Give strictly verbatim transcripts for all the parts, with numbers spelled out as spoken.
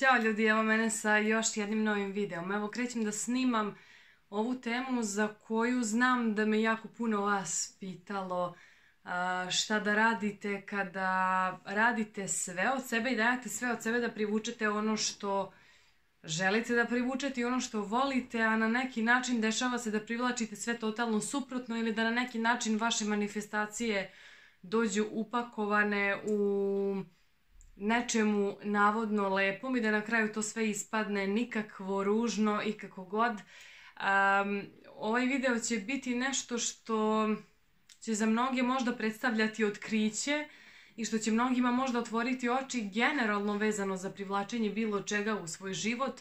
Ćao ljudi, evo mene sa još jednim novim videom. Evo krećem da snimam ovu temu za koju znam da me jako puno vas pitalo šta da radite kada radite sve od sebe i dajete sve od sebe da privučete ono što želite da privučete i ono što volite, a na neki način dešava se da privlačite sve totalno suprotno ili da na neki način vaše manifestacije dođu upakovane u nečemu navodno lepom i da na kraju to sve ispadne nikakvo, ružno i kako god. Um, ovaj video će biti nešto što će za mnoge možda predstavljati otkriće i što će mnogima možda otvoriti oči generalno vezano za privlačenje bilo čega u svoj život,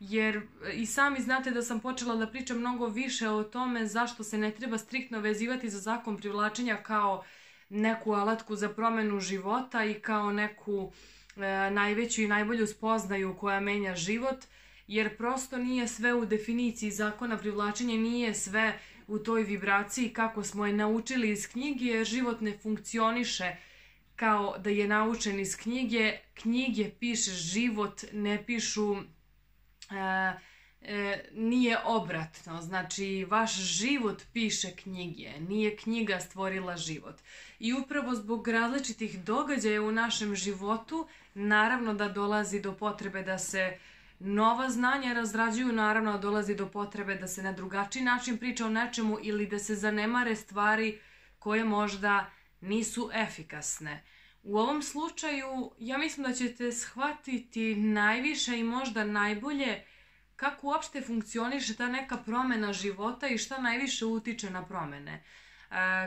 jer i sami znate da sam počela da pričam mnogo više o tome zašto se ne treba striktno vezivati za zakon privlačenja kao neku alatku za promenu života i kao neku e, najveću i najbolju spoznaju koja menja život, jer prosto nije sve u definiciji zakona privlačenja, nije sve u toj vibraciji kako smo je naučili iz knjige, jer život ne funkcioniše kao da je naučen iz knjige. Knjige piše život, ne pišu... E, E, nije obratno, znači vaš život piše knjige, nije knjiga stvorila život. I upravo zbog različitih događaja u našem životu, naravno da dolazi do potrebe da se nova znanja razrađuju, naravno da dolazi do potrebe da se na drugačiji način priča o nečemu ili da se zanemare stvari koje možda nisu efikasne. U ovom slučaju ja mislim da ćete shvatiti najviše i možda najbolje kako uopšte funkcioniše ta neka promena života i šta najviše utiče na promene.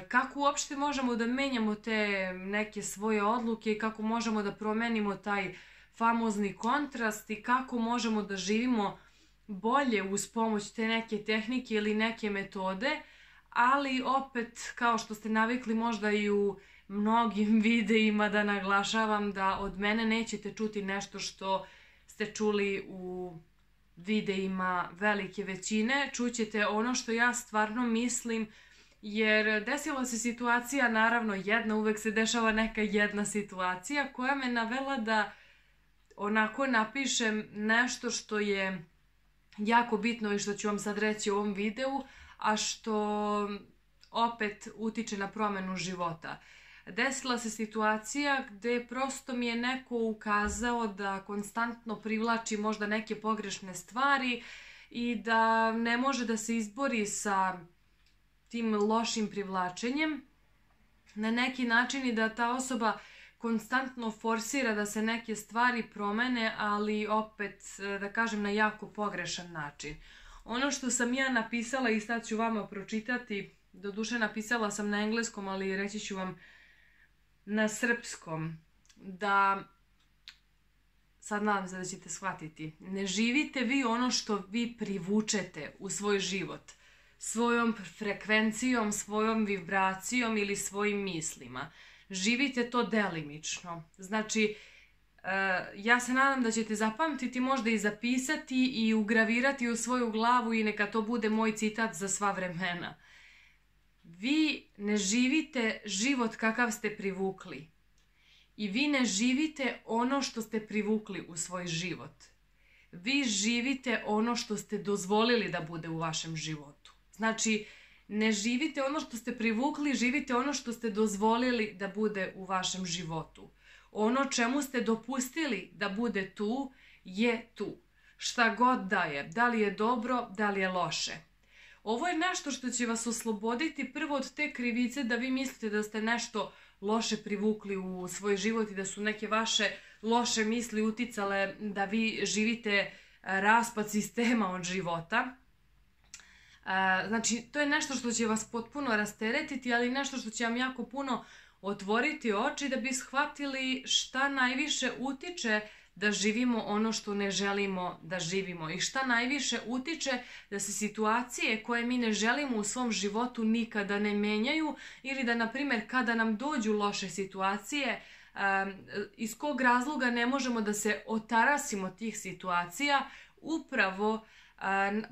Kako uopšte možemo da menjamo te neke svoje odluke i kako možemo da promenimo taj famozni kontrast i kako možemo da živimo bolje uz pomoć te neke tehnike ili neke metode, ali opet, kao što ste navikli možda i u mnogim videima da naglašavam, da od mene nećete čuti nešto što ste čuli u videima velike većine, čućete ono što ja stvarno mislim, jer desila se situacija, naravno jedna, uvek se dešava neka jedna situacija koja me navela da onako napišem nešto što je jako bitno i što ću vam sad reći u ovom videu, a što opet utiče na promenu života. Desila se situacija gde prosto mi je neko ukazao da konstantno privlači možda neke pogrešne stvari i da ne može da se izbori sa tim lošim privlačenjem na neki način i da ta osoba konstantno forsira da se neke stvari promene, ali opet, da kažem, na jako pogrešan način. Ono što sam ja napisala i sad ću vama pročitati, doduše napisala sam na engleskom, ali reći ću vam na srpskom, da sad nadam se da ćete shvatiti. Ne živite vi ono što vi privučete u svoj život svojom frekvencijom, svojom vibracijom ili svojim mislima. Živite to delimično. Znači, ja se nadam da ćete zapamtiti, možda i zapisati i ugravirati u svoju glavu i neka to bude moj citat za sva vremena. Vi ne živite život kakav ste privukli i vi ne živite ono što ste privukli u svoj život. Vi živite ono što ste dozvolili da bude u vašem životu. Znači, ne živite ono što ste privukli, živite ono što ste dozvolili da bude u vašem životu. Ono čemu ste dopustili da bude tu, je tu. Šta god da je, da li je dobro, da li je loše. Ovo je nešto što će vas osloboditi prvo od te krivice da vi mislite da ste nešto loše privukli u svoj život i da su neke vaše loše misli uticale da vi živite raspad sistema od života. Znači, to je nešto što će vas potpuno rasteretiti, ali nešto što će vam jako puno otvoriti oči da bi shvatili šta najviše utiče da živimo ono što ne želimo da živimo i šta najviše utiče da se situacije koje mi ne želimo u svom životu nikada ne menjaju ili da, na primjer, kada nam dođu loše situacije, iz kog razloga ne možemo da se otarasimo tih situacija, upravo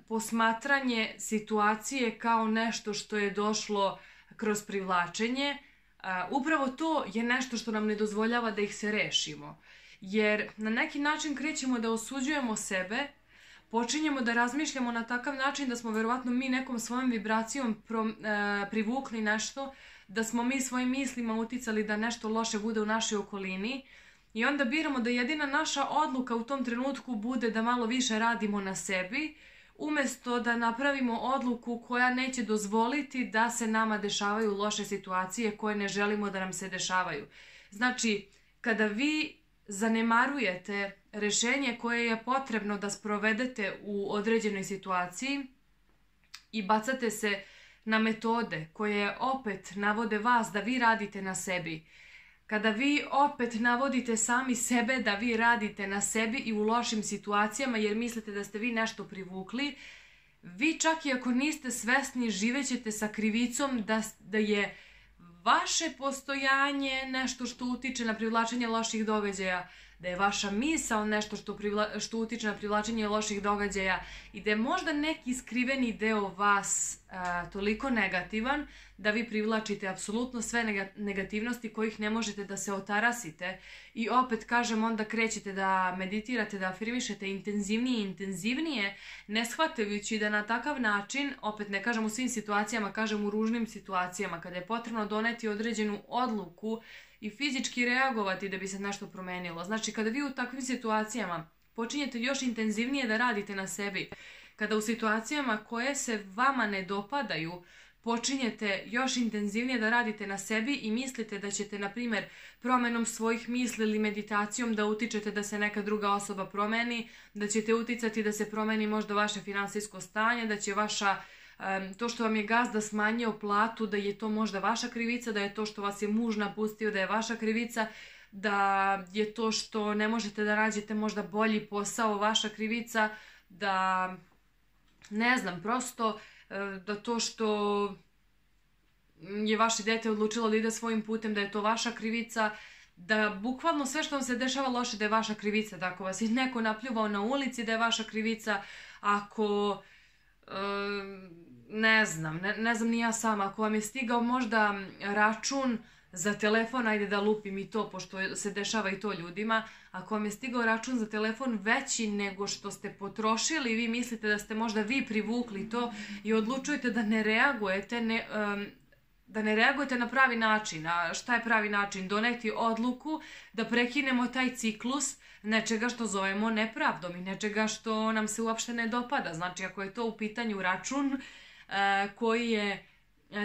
posmatranje situacije kao nešto što je došlo kroz privlačenje, upravo to je nešto što nam ne dozvoljava da ih se rešimo. Jer na neki način krećemo da osuđujemo sebe, počinjemo da razmišljamo na takav način da smo verovatno mi nekom svojom vibracijom privukli nešto, da smo mi svojim mislima uticali da nešto loše bude u našoj okolini i onda biramo da jedina naša odluka u tom trenutku bude da malo više radimo na sebi, umesto da napravimo odluku koja neće dozvoliti da se nama dešavaju loše situacije koje ne želimo da nam se dešavaju. Znači, kada vi zanemarujete rešenje koje je potrebno da sprovedete u određenoj situaciji i bacate se na metode koje opet navode vas da vi radite na sebi, kada vi opet navodite sami sebe da vi radite na sebi i u lošim situacijama jer mislite da ste vi nešto privukli, vi čak i ako niste svesni živećete sa krivicom da, da je vaše postojanje nešto što utiče na privlačenje loših događaja, da je vaša misao nešto što, privla, što utiče na privlačenje loših događaja i da je možda neki skriveni deo vas a, toliko negativan da vi privlačite apsolutno sve negativnosti kojih ne možete da se otarasite. I opet kažem, onda krećete da meditirate, da afirmišete intenzivnije i intenzivnije, ne shvatajući da na takav način, opet ne kažem u svim situacijama, kažem u ružnim situacijama, kada je potrebno doneti određenu odluku i fizički reagovati da bi se nešto promenilo. Znači, kada vi u takvim situacijama počinjete još intenzivnije da radite na sebi, kada u situacijama koje se vama ne dopadaju počinjete još intenzivnije da radite na sebi i mislite da ćete, na primjer, promenom svojih misli ili meditacijom da utičete da se neka druga osoba promeni, da ćete uticati da se promeni možda vaše finansijsko stanje, da će vaša to što vam je gazda smanjio platu, da je to možda vaša krivica, da je to što vas je muž napustio, da je vaša krivica, da je to što ne možete da nađete možda bolji posao vaša krivica, da ne znam, prosto da to što je vaše dete odlučilo da ide svojim putem, da je to vaša krivica, da bukvalno sve što vam se dešava loše da je vaša krivica, da ako vas je neko napljuvao na ulici da je vaša krivica, ako... ne znam, ne, ne znam ni ja sama, ako vam je stigao možda račun za telefon, ajde da lupim i to, pošto se dešava i to ljudima, ako vam je stigao račun za telefon veći nego što ste potrošili, vi mislite da ste možda vi privukli to i odlučujete da ne reagujete, ne, um, da ne reagujete na pravi način. A šta je pravi način? Doneti odluku da prekinemo taj ciklus nečega što zovemo nepravdom i nečega što nam se uopšte ne dopada. Znači, ako je to u pitanju račun e, koji je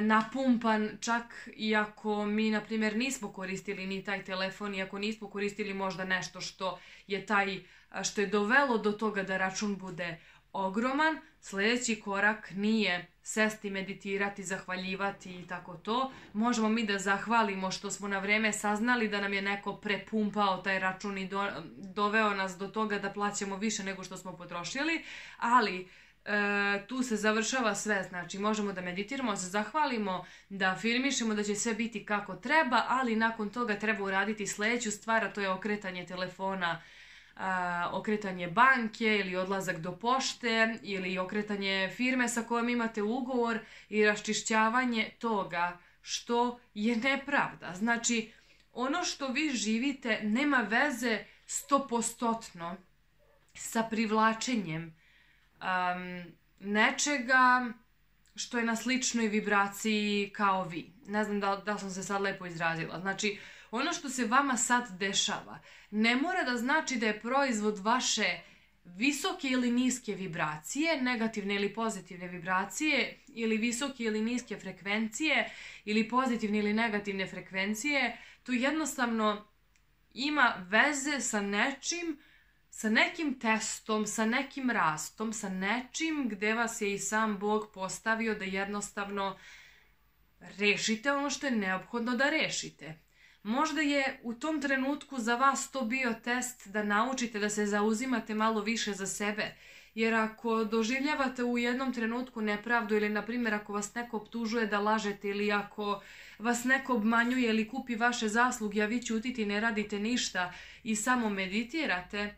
napumpan, čak i ako mi, na primjer, nismo koristili ni taj telefon i ako nismo koristili možda nešto što je, taj, što je dovelo do toga da račun bude ogroman, sljedeći korak nije sesti, meditirati, zahvaljivati i tako to. Možemo mi da zahvalimo što smo na vrijeme saznali da nam je neko prepumpao taj račun i do, doveo nas do toga da plaćamo više nego što smo potrošili, ali e, tu se završava sve. Znači, možemo da meditiramo, da se zahvalimo, da afirmišemo da će sve biti kako treba, ali nakon toga treba uraditi sljedeću stvar, a to je okretanje telefona, A, okretanje banke ili odlazak do pošte ili okretanje firme sa kojom imate ugovor i raščišćavanje toga što je nepravda. Znači, ono što vi živite nema veze stopostotno sa privlačenjem um, nečega što je na sličnoj vibraciji kao vi. Ne znam da, da sam se sad lepo izrazila. Znači, ono što se vama sad dešava ne mora da znači da je proizvod vaše visoke ili niske vibracije, negativne ili pozitivne vibracije, ili visoke ili niske frekvencije, ili pozitivne ili negativne frekvencije. To jednostavno ima veze sa nečim, sa nekim testom, sa nekim rastom, sa nečim gde vas je i sam Bog postavio da jednostavno rešite ono što je neophodno da rešite. Možda je u tom trenutku za vas to bio test da naučite da se zauzimate malo više za sebe. Jer ako doživljavate u jednom trenutku nepravdu ili, na primjer, ako vas neko optužuje da lažete ili ako vas neko obmanjuje ili kupi vaše zasluge, a vi ćutite i ne radite ništa i samo meditirate,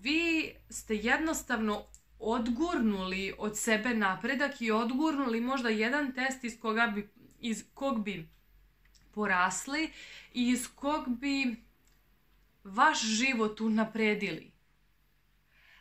vi ste jednostavno odgurnuli od sebe napredak i odgurnuli možda jedan test iz koga bi, iz kog bi porasli i iz kog bi vaš život unaprijedili.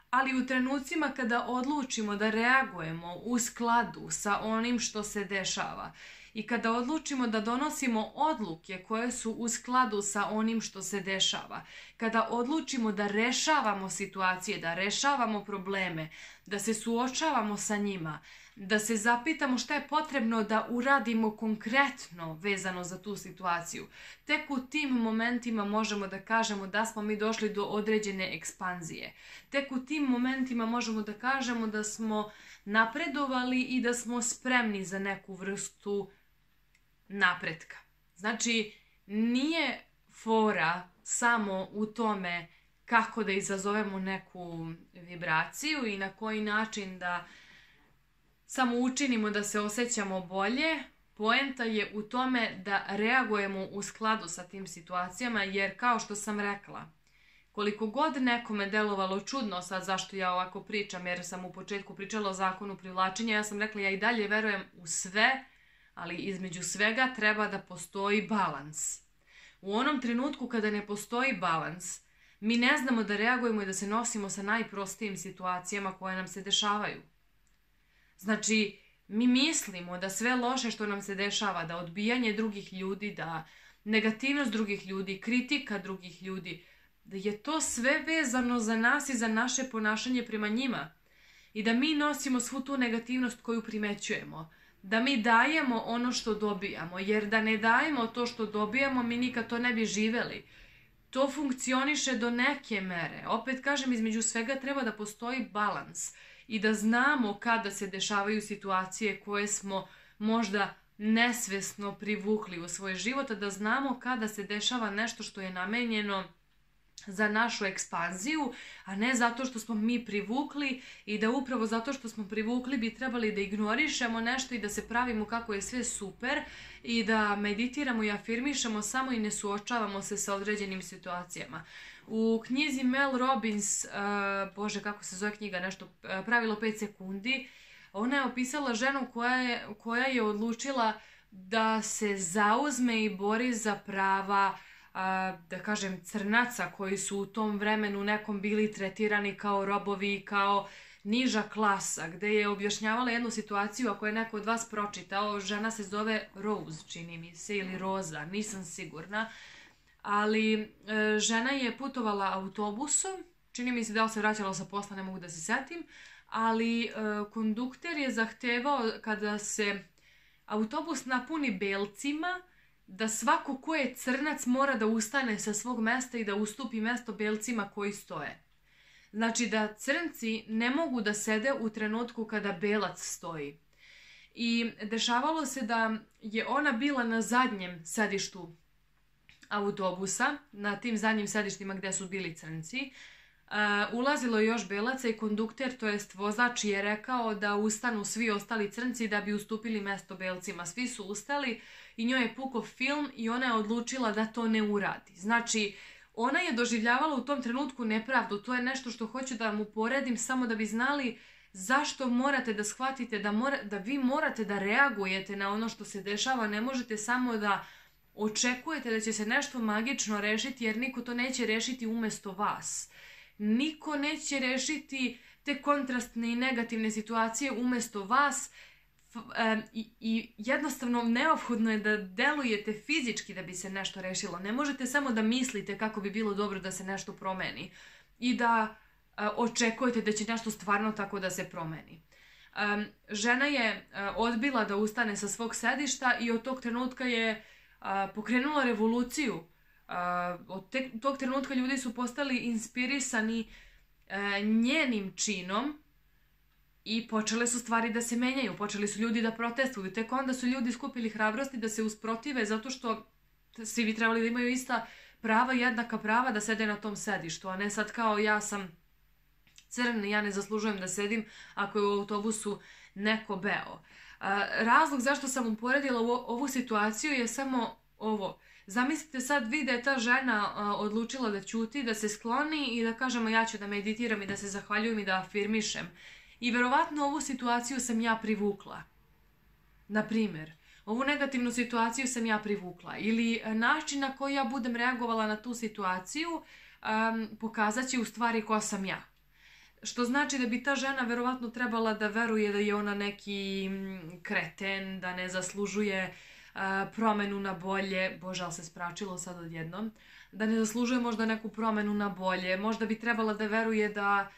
Ali u trenucima kada odlučimo da reagujemo u skladu sa onim što se dešava i kada odlučimo da donosimo odluke koje su u skladu sa onim što se dešava, kada odlučimo da rešavamo situacije, da rešavamo probleme, da se suočavamo sa njima, da se zapitamo šta je potrebno da uradimo konkretno vezano za tu situaciju, tek u tim momentima možemo da kažemo da smo mi došli do određene ekspanzije. Tek u tim momentima možemo da kažemo da smo napredovali i da smo spremni za neku vrstu napretka. Znači, nije fora samo u tome kako da izazovemo neku vibraciju i na koji način da samo učinimo da se osjećamo bolje. Poenta je u tome da reagujemo u skladu sa tim situacijama, jer kao što sam rekla, koliko god nekome delovalo čudno sad zašto ja ovako pričam, jer sam u početku pričala o zakonu privlačenja, ja sam rekla ja i dalje verujem u sve, ali između svega treba da postoji balans. U onom trenutku kada ne postoji balans, mi ne znamo da reagujemo i da se nosimo sa najprostijim situacijama koje nam se dešavaju. Znači, mi mislimo da sve loše što nam se dešava, da odbijanje drugih ljudi, da negativnost drugih ljudi, kritika drugih ljudi, da je to sve vezano za nas i za naše ponašanje prema njima. I da mi nosimo svu tu negativnost koju primećujemo. Da mi dajemo ono što dobijamo, jer da ne dajemo to što dobijamo, mi nikad to ne bi živeli. To funkcioniše do neke mere. Opet kažem, između svega treba da postoji balans i da znamo kada se dešavaju situacije koje smo možda nesvesno privukli u svoj život, da znamo kada se dešava nešto što je namenjeno za našu ekspanziju, a ne zato što smo mi privukli, i da upravo zato što smo privukli bi trebali da ignorišemo nešto i da se pravimo kako je sve super i da meditiramo i afirmišemo samo i ne suočavamo se sa određenim situacijama. U knjizi Mel Robbins, bože kako se zove knjiga, nešto pravilo pet sekundi, ona je opisala ženu koja je, koja je odlučila da se zauzme i bori za prava, da kažem, crnaca koji su u tom vremenu nekom bili tretirani kao robovi, kao niža klasa, gde je objašnjavala jednu situaciju, ako je neko od vas pročitao, žena se zove Rose, čini mi se, ili Roza, nisam sigurna, ali žena je putovala autobusom, čini mi se da se vraćala sa posla, ne mogu da se setim, ali kondukter je zahtevao kada se autobus napuni belcima, da svako ko je crnac mora da ustane sa svog mesta i da ustupi mesto belcima koji stoje. Znači da crnci ne mogu da sede u trenutku kada belac stoji. I dešavalo se da je ona bila na zadnjem sedištu autobusa, na tim zadnjim sedištima gde su bili crnci. Ulazilo je još belaca i kondukter, to jest vozač, je rekao da ustanu svi ostali crnci da bi ustupili mesto belcima. Svi su ustali i njoj je pukao film i ona je odlučila da to ne uradi. Znači, ona je doživljavala u tom trenutku nepravdu. To je nešto što hoću da vam uporedim samo da bi znali zašto morate da shvatite da, mora, da vi morate da reagujete na ono što se dešava. Ne možete samo da očekujete da će se nešto magično rešiti, jer niko to neće rešiti umjesto vas. Niko neće rešiti te kontrastne i negativne situacije umjesto vas i, i jednostavno neophodno je da delujete fizički da bi se nešto rešilo. Ne možete samo da mislite kako bi bilo dobro da se nešto promeni i da a, očekujete da će nešto stvarno tako da se promeni. A, žena je a, odbila da ustane sa svog sedišta i od tog trenutka je a, pokrenula revoluciju. Uh, od te, tog trenutka ljudi su postali inspirisani uh, njenim činom i počele su stvari da se menjaju, počeli su ljudi da protestuju, tek onda su ljudi skupili hrabrosti da se usprotive, zato što svi bi trebali da imaju ista prava, jednaka prava da sede na tom sedištu, a ne sad kao ja sam crn, ja ne zaslužujem da sedim ako je u autobusu neko beo. Uh, razlog zašto sam uporedila u, ovu situaciju je samo ovo. Zamislite sad vi da je ta žena a, odlučila da ćuti, da se skloni i da kažemo ja ću da meditiram i da se zahvaljujem i da afirmišem. I verovatno ovu situaciju sam ja privukla. Naprimjer, ovu negativnu situaciju sam ja privukla. Ili način na koji ja budem reagovala na tu situaciju pokazat će u stvari ko sam ja. Što znači da bi ta žena verovatno trebala da veruje da je ona neki kreten, da ne zaslužuje promenu na bolje. Bože, ali se spračilo sad odjednom. Da ne zaslužuje možda neku promenu na bolje. Možda bi trebala da veruje da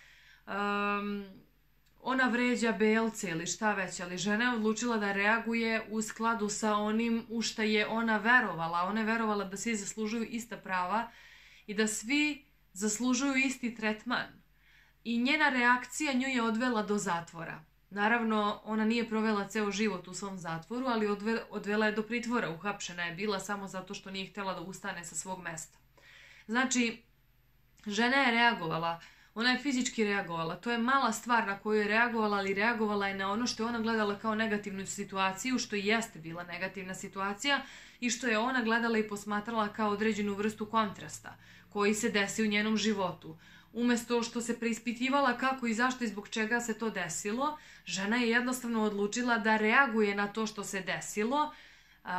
ona vređa belce ili šta već, ali žena je odlučila da reaguje u skladu sa onim u šta je ona verovala. Ona je verovala da svi zaslužuju ista prava i da svi zaslužuju isti tretman. I njena reakcija nju je odvela do zatvora. Naravno, ona nije provela ceo život u svom zatvoru, ali odvela je do pritvora. Uhapšena je bila samo zato što nije htjela da ustane sa svog mesta. Znači, žena je reagovala. Ona je fizički reagovala. To je mala stvar na koju je reagovala, ali reagovala je na ono što je ona gledala kao negativnu situaciju, što i jeste bila negativna situacija i što je ona gledala i posmatrala kao određenu vrstu kontrasta koji se desi u njenom životu. Umesto što se preispitivala kako i zašto i zbog čega se to desilo, žena je jednostavno odlučila da reaguje na to što se desilo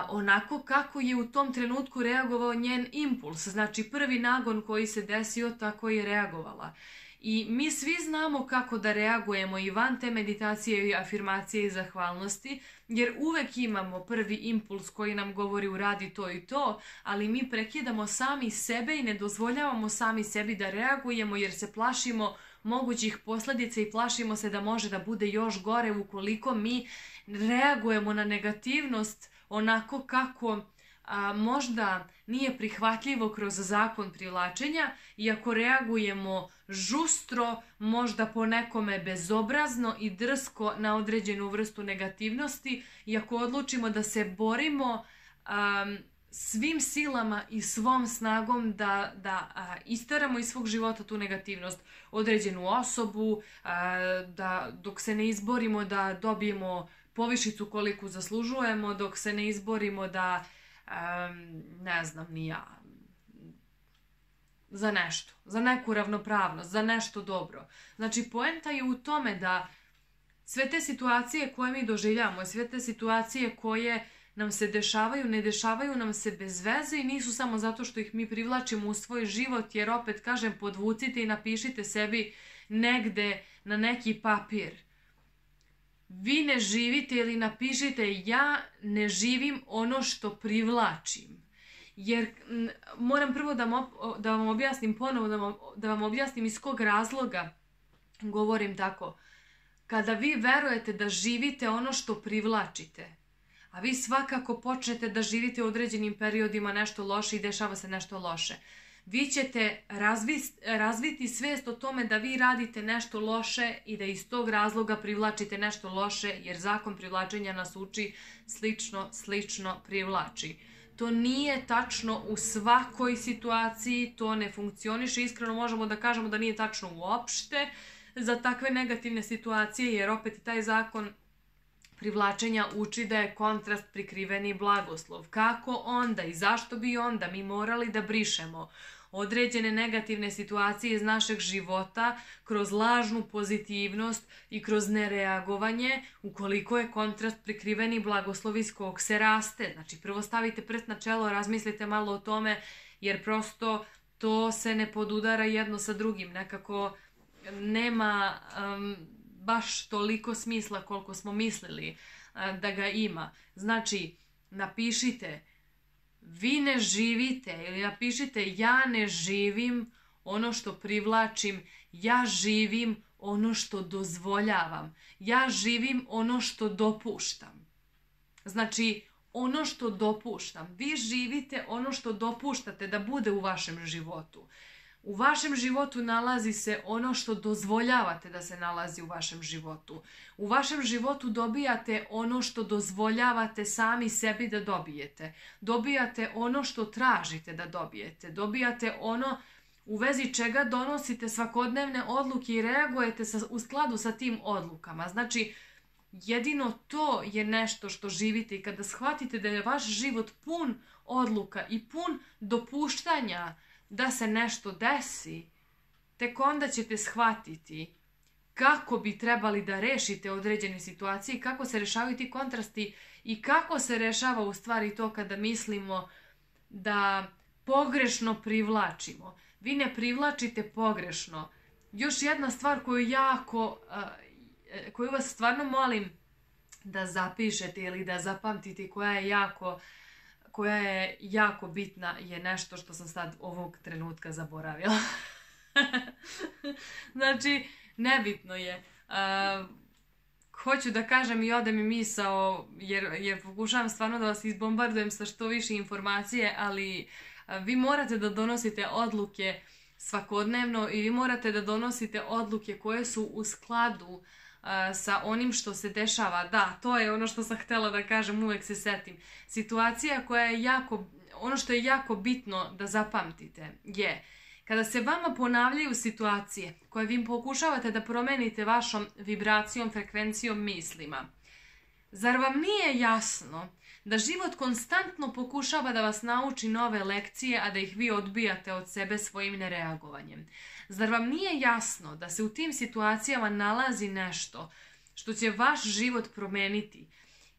onako kako je u tom trenutku reagovao njen impuls. Znači, prvi nagon koji se desio, tako je reagovala. I mi svi znamo kako da reagujemo i van te meditacije i afirmacije i zahvalnosti, jer uvek imamo prvi impuls koji nam govori uradi to i to, ali mi prekidamo sami sebe i ne dozvoljavamo sami sebi da reagujemo jer se plašimo mogućih posljedica i plašimo se da može da bude još gore ukoliko mi reagujemo na negativnost onako kako možda nije prihvatljivo kroz zakon privlačenja i ako reagujemo žustro, možda po nekome bezobrazno i drsko na određenu vrstu negativnosti i ako odlučimo da se borimo svim silama i svom snagom da, da isteramo iz svog života tu negativnost, određenu osobu, da dok se ne izborimo da dobijemo povišicu koliku zaslužujemo, dok se ne izborimo da ne znam ni ja, za nešto, za neku ravnopravnost, za nešto dobro. Znači, poenta je u tome da sve te situacije koje mi doživljamo, sve te situacije koje nam se dešavaju, ne dešavaju nam se bez veze i nisu samo zato što ih mi privlačimo u svoj život, jer opet kažem, podvucite i napišite sebi negde na neki papir. Vi ne živite ili napišite ja ne živim ono što privlačim. Jer moram prvo da vam objasnim ponovo, da vam objasnim iz kog razloga govorim tako. Kada vi verujete da živite ono što privlačite, a vi svakako počnete da živite u određenim periodima nešto loše i dešava se nešto loše, vi ćete razviti svijest o tome da vi radite nešto loše i da iz tog razloga privlačite nešto loše, jer zakon privlačenja nas uči slično, slično privlači. To nije tačno u svakoj situaciji, to ne funkcioniše, iskreno možemo da kažemo da nije tačno uopšte za takve negativne situacije, jer opet taj zakon privlačenja uči da je kontrast prikriveni blagoslov. Kako onda i zašto bi onda mi morali da brišemo određene negativne situacije iz našeg života kroz lažnu pozitivnost i kroz nereagovanje ukoliko je kontrast prikriveni blagoslov iz kog se raste? Znači, prvo stavite prst na čelo, razmislite malo o tome, jer prosto to se ne podudara jedno sa drugim. Nekako nema um, baš toliko smisla koliko smo mislili da ga ima. Znači, napišite vi ne živite ili napišite ja ne živim ono što privlačim, ja živim ono što dozvoljavam, ja živim ono što dopuštam. Znači, ono što dopuštam. Vi živite ono što dopuštate da bude u vašem životu. U vašem životu nalazi se ono što dozvoljavate da se nalazi u vašem životu. U vašem životu dobijate ono što dozvoljavate sami sebi da dobijete. Dobijate ono što tražite da dobijete. Dobijate ono u vezi čega donosite svakodnevne odluke i reagujete u skladu sa tim odlukama. Znači, jedino to je nešto što živite i kada shvatite da je vaš život pun odluka i pun dopuštanja da se nešto desi, tek onda ćete shvatiti kako bi trebali da rešite određene situacije, kako se rešavaju ti kontrasti i kako se rešava u stvari to kada mislimo da pogrešno privlačimo. vi ne privlačite pogrešno. Još jedna stvar koju jako, koju vas stvarno molim da zapišete ili da zapamtite, koja je jako, koja je jako bitna, je nešto što sam sad ovog trenutka zaboravila. Znači, nebitno je. Hoću da kažem i ode mi misao, jer, jer pokušavam stvarno da vas izbombardujem sa što više informacije, ali vi morate da donosite odluke svakodnevno i vi morate da donosite odluke koje su u skladu uh, sa onim što se dešava. Da, to je ono što sam htjela da kažem, uvek se setim. Situacija koja je jako, ono što je jako bitno da zapamtite je kada se vama ponavljaju situacije koje vi pokušavate da promenite vašom vibracijom, frekvencijom, mislima. Zar vam nije jasno da život konstantno pokušava da vas nauči nove lekcije, a da ih vi odbijate od sebe svojim nereagovanjem? Zar vam nije jasno da se u tim situacijama nalazi nešto što će vaš život promeniti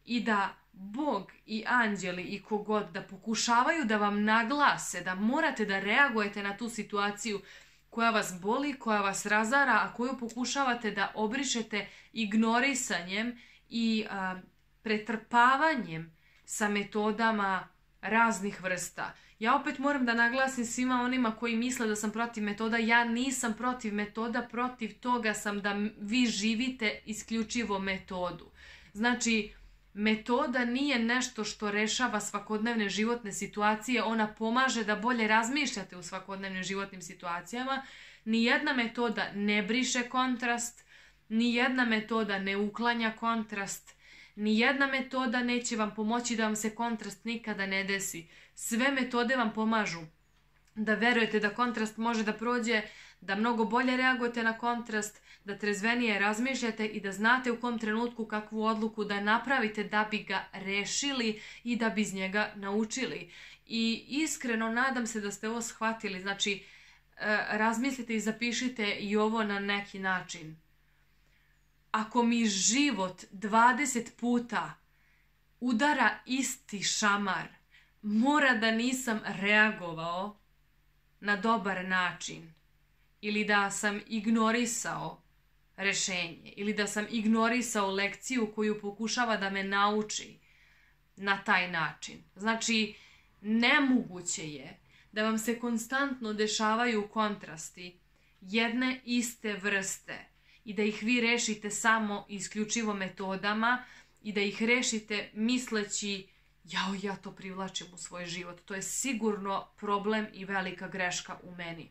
i da Bog i anđeli i kogod da pokušavaju da vam naglase da morate da reagujete na tu situaciju koja vas boli, koja vas razara, a koju pokušavate da obrišete ignorisanjem i a, pretrpavanjem sa metodama raznih vrsta. Ja opet moram da naglasim svima onima koji misle da sam protiv metoda, ja nisam protiv metoda, protiv toga sam da vi živite isključivo metodu. Znači, metoda nije nešto što rešava svakodnevne životne situacije, ona pomaže da bolje razmišljate u svakodnevnim životnim situacijama. Nijedna metoda ne briše kontrast, nijedna metoda ne uklanja kontrast, nijedna metoda neće vam pomoći da vam se kontrast nikada ne desi. Sve metode vam pomažu da verujete da kontrast može da prođe, da mnogo bolje reagujete na kontrast, da trezvenije razmišljate i da znate u kom trenutku kakvu odluku da napravite da bi ga rešili i da bi iz njega naučili. I iskreno nadam se da ste ovo shvatili, znači razmislite i zapišite i ovo na neki način. Ako mi život dvadeset puta udara isti šamar, mora da nisam reagovao na dobar način ili da sam ignorisao rešenje ili da sam ignorisao lekciju koju pokušava da me nauči na taj način. Znači, nemoguće je da vam se konstantno dešavaju kontrasti jedne iste vrste i da ih vi rešite samo isključivo metodama i da ih rešite misleći jao, ja to privlačim u svoj život. To je sigurno problem i velika greška u meni.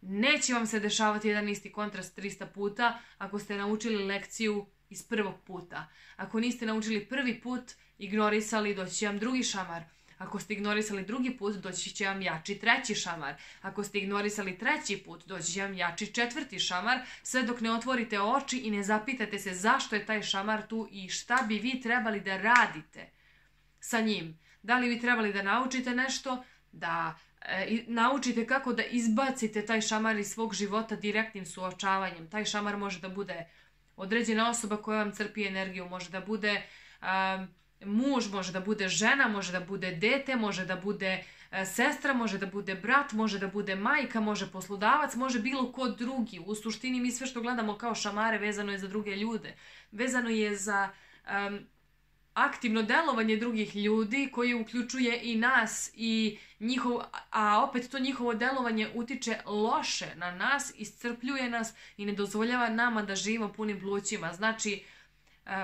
Neće vam se dešavati jedan isti kontrast trista puta ako ste naučili lekciju iz prvog puta. Ako niste naučili prvi put, ignorisali, doći će vam drugi šamar. Ako ste ignorisali drugi put, doći će vam jači treći šamar. Ako ste ignorisali treći put, doći će vam jači četvrti šamar, sve dok ne otvorite oči i ne zapitate se zašto je taj šamar tu i šta bi vi trebali da radite sa njim. Da li vi trebali da naučite nešto, da e, naučite kako da izbacite taj šamar iz svog života direktnim suočavanjem. Taj šamar može da bude određena osoba koja vam crpi energiju, može da bude E, muž, može da bude žena, može da bude dete, može da bude e, sestra, može da bude brat, može da bude majka, može poslodavac, može bilo ko drugi. U suštini mi sve što gledamo kao šamare vezano je za druge ljude. Vezano je za e, aktivno delovanje drugih ljudi koji uključuje i nas i njihov, a opet to njihovo delovanje utiče loše na nas, iscrpljuje nas i ne dozvoljava nama da živimo punim plućima. Znači,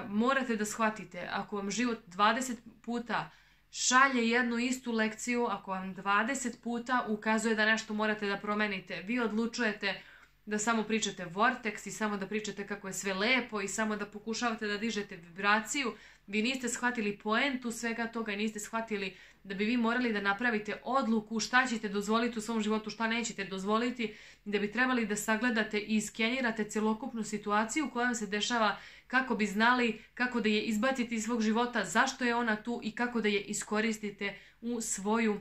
morate da shvatite, ako vam život dvadeset puta šalje jednu istu lekciju, ako vam dvadeset puta ukazuje da nešto morate da promenite, vi odlučujete da samo pričate vorteks i samo da pričate kako je sve lepo i samo da pokušavate da dižete vibraciju, vi niste shvatili poentu svega toga i niste shvatili da bi vi morali da napravite odluku šta ćete dozvoliti u svom životu, šta nećete dozvoliti, da bi trebali da sagledate i skenirate celokupnu situaciju u kojoj se dešava kako bi znali kako da je izbacite iz svog života, zašto je ona tu i kako da je iskoristite u svoju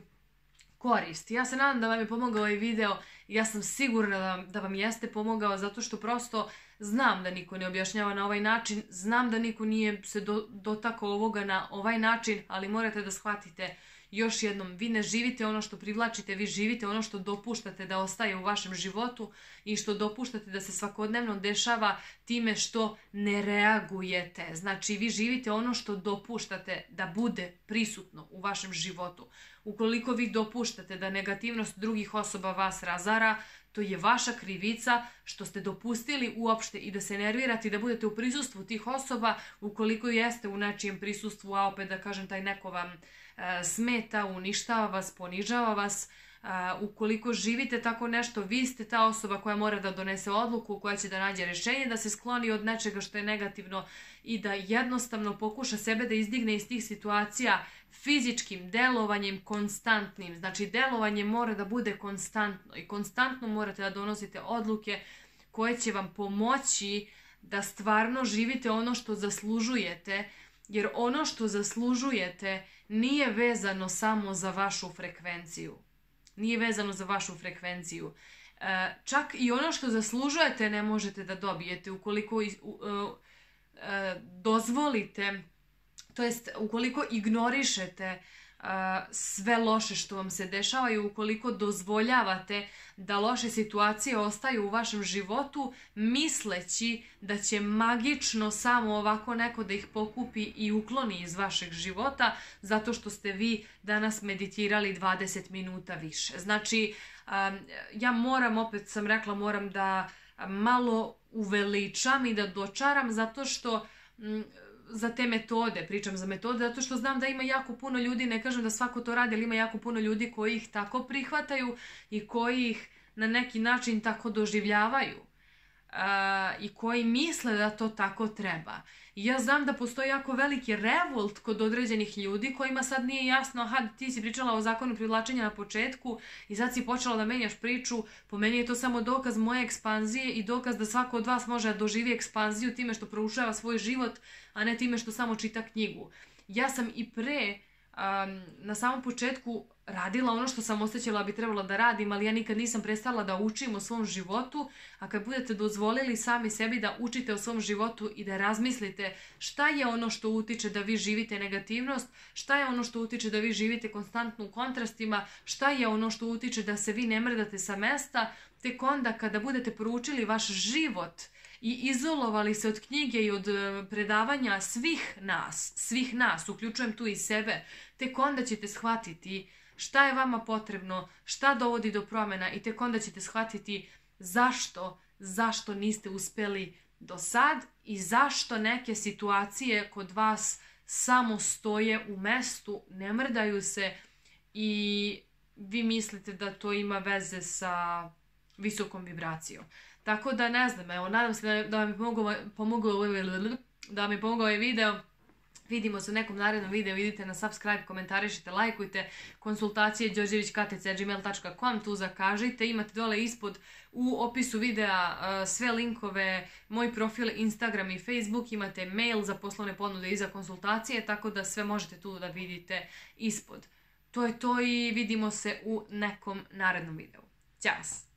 korist. Ja se nadam da vam je pomogao ovaj video, ja sam sigurna da vam, da vam jeste pomogao zato što prosto znam da niko ne objašnjava na ovaj način, znam da niko nije se do, dotakao ovoga na ovaj način, ali morate da shvatite još jednom, vi ne živite ono što privlačite, vi živite ono što dopuštate da ostaje u vašem životu i što dopuštate da se svakodnevno dešava time što ne reagujete. Znači, vi živite ono što dopuštate da bude prisutno u vašem životu. Ukoliko vi dopuštate da negativnost drugih osoba vas razara, to je vaša krivica što ste dopustili uopšte i da se nervirate i da budete u prisustvu tih osoba. Ukoliko jeste u nečijem prisustvu, a opet da kažem taj neko vam e, smeta, uništava vas, ponižava vas, e, ukoliko živite tako nešto, vi ste ta osoba koja mora da donese odluku, koja će da nađe rješenje, da se skloni od nečega što je negativno i da jednostavno pokuša sebe da izdigne iz tih situacija fizičkim delovanjem konstantnim. Znači, delovanje mora da bude konstantno i konstantno morate da donosite odluke koje će vam pomoći da stvarno živite ono što zaslužujete, jer ono što zaslužujete nije vezano samo za vašu frekvenciju. Nije vezano za vašu frekvenciju. Čak i ono što zaslužujete ne možete da dobijete ukoliko dozvolite, to jest ukoliko ignorišete uh, sve loše što vam se dešava i ukoliko dozvoljavate da loše situacije ostaju u vašem životu, misleći da će magično samo ovako neko da ih pokupi i ukloni iz vašeg života zato što ste vi danas meditirali dvadeset minuta više. Znači, um, ja moram, opet sam rekla, moram da malo uveličam i da dočaram zato što... Mm, za te metode, pričam za metode, zato što znam da ima jako puno ljudi, ne kažem da svako to radi, ali ima jako puno ljudi koji ih tako prihvataju i koji ih na neki način tako doživljavaju i koji misle da to tako treba. Ja znam da postoji jako veliki revolt kod određenih ljudi kojima sad nije jasno, aha, ti si pričala o zakonu privlačenja na početku i sad si počela da menjaš priču, po meni je to samo dokaz moje ekspanzije i dokaz da svako od vas može da doživi ekspanziju time što proučava svoj život, a ne time što samo čita knjigu. Ja sam i pre, um, na samom početku, radila ono što sam osjećala bi trebala da radim, ali ja nikad nisam prestala da učim o svom životu, a kad budete dozvolili sami sebi da učite o svom životu i da razmislite šta je ono što utiče da vi živite negativnost, šta je ono što utiče da vi živite konstantno u kontrastima, šta je ono što utiče da se vi ne mrdate sa mesta, tek onda kada budete proučili vaš život i izolovali se od knjige i od predavanja svih nas, svih nas, uključujem tu i sebe, tek onda ćete shvatiti šta je vama potrebno, šta dovodi do promjena i tek onda ćete shvatiti zašto, zašto niste uspjeli do sad i zašto neke situacije kod vas samo stoje u mestu, ne mrdaju se i vi mislite da to ima veze sa visokom vibracijom. Tako da ne znam, evo, nadam se da vam je pomogao da vam je pomogao ovaj video. Vidimo se u nekom narednom videu, idite na subscribe, komentarišite, lajkujte, konsultacije đorđević katica at gmail dot com, tu zakažite, imate dole ispod u opisu videa sve linkove, moj profil, Instagram i Facebook, imate mail za poslovne ponude i za konsultacije, tako da sve možete tu da vidite ispod. To je to i vidimo se u nekom narednom videu. Ćao!